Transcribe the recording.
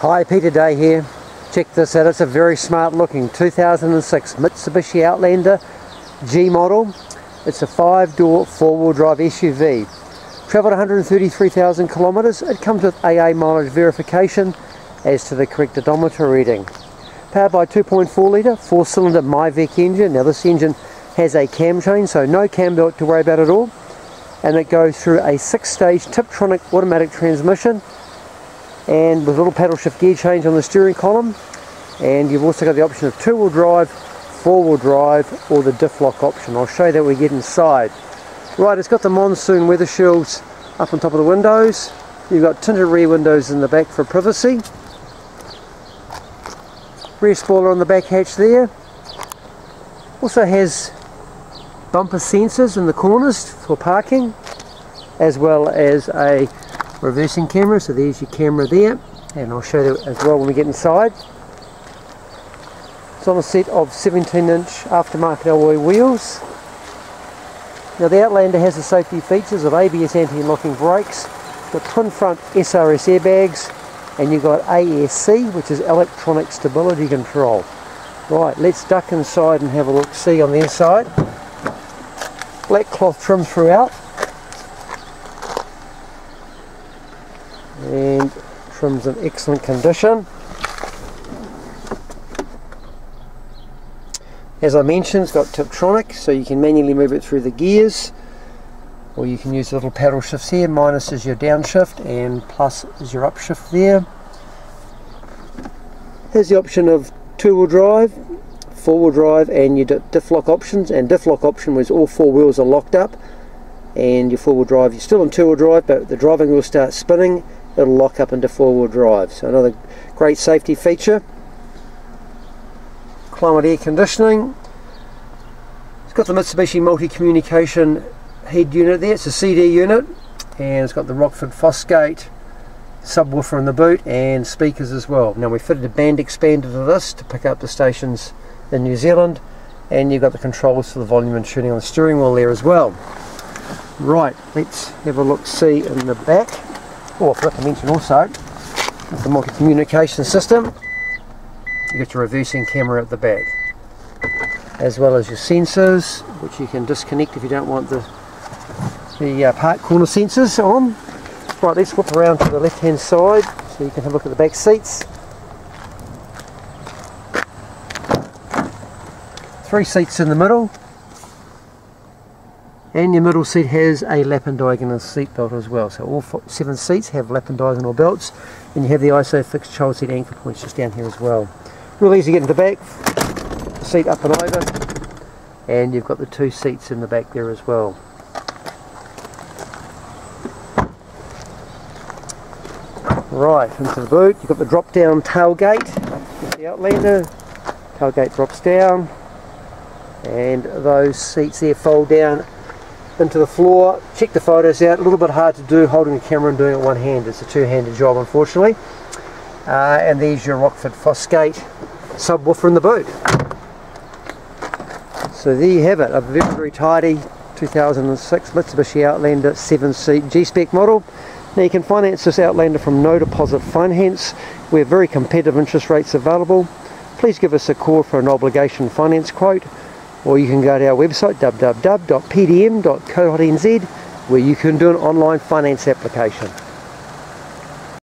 Hi, Peter Day here. Check this out, it's a very smart looking 2006 Mitsubishi Outlander G model. It's a 5-door 4-wheel drive SUV. Travelled 133,000 kilometres. It comes with AA mileage verification as to the correct odometer reading. Powered by 2.4 litre 4-cylinder MIVEC engine. Now this engine has a cam chain, so no cam belt to worry about at all. And it goes through a 6-stage Tiptronic automatic transmission, and with a little paddle shift gear change on the steering column. And you've also got the option of 2-wheel drive, 4-wheel drive, or the diff lock option. I'll show you that when we get inside. Right, it's got the monsoon weather shields up on top of the windows. You've got tinted rear windows in the back for privacy. Rear spoiler on the back hatch there. Also has bumper sensors in the corners for parking, as well as a reversing camera. So there's your camera there, and I'll show you as well when we get inside. It's on a set of 17-inch aftermarket alloy wheels. Now the Outlander has the safety features of ABS anti-locking brakes, the twin front SRS airbags, and you've got ASC, which is electronic stability control. Right, let's duck inside and have a look, see on the inside. Black cloth trim throughout, and trim's in excellent condition. As I mentioned, it's got Tiptronic, so you can manually move it through the gears, or you can use little paddle shifts here. Minus is your downshift and plus is your upshift there. There's the option of 2-wheel drive, 4-wheel drive, and your diff lock options. And diff lock option was all 4 wheels are locked up, and your 4-wheel drive, you're still on 2-wheel drive, but the driving wheel starts spinning, it'll lock up into 4-wheel drive. So another great safety feature. Climate air conditioning. It's got the Mitsubishi multi-communication head unit there. It's a CD unit, and it's got the Rockford Fosgate subwoofer in the boot and speakers as well. Now we fitted a band expander to this to pick up the stations in New Zealand, and you've got the controls for the volume and tuning on the steering wheel there as well. Right, let's have a look see in the back. Oh, I forgot to mention also the multi-communication system. You've got your reversing camera at the back, as well as your sensors, which you can disconnect if you don't want the park corner sensors on. Right, let's whip around to the left hand side so you can have a look at the back seats. 3 seats in the middle, and your middle seat has a lap and diagonal seat belt as well. So all 7 seats have lap and diagonal belts, and you have the ISOFIX child seat anchor points just down here as well. Real easy to get into the back, seat up and over, and you've got the 2 seats in the back there as well. Right, into the boot, you've got the drop down tailgate with the Outlander. Tailgate drops down, and those seats there fold down into the floor. Check the photos out, a little bit hard to do holding the camera and doing it one hand. It's a two-handed job, unfortunately. And there's your Rockford Fosgate subwoofer in the boot. So there you have it, a very, very tidy 2006 Mitsubishi Outlander 7-seat G-Spec model. Now you can finance this Outlander from no deposit finance. We have very competitive interest rates available. Please give us a call for an obligation finance quote, or you can go to our website www.pdm.co.nz, where you can do an online finance application.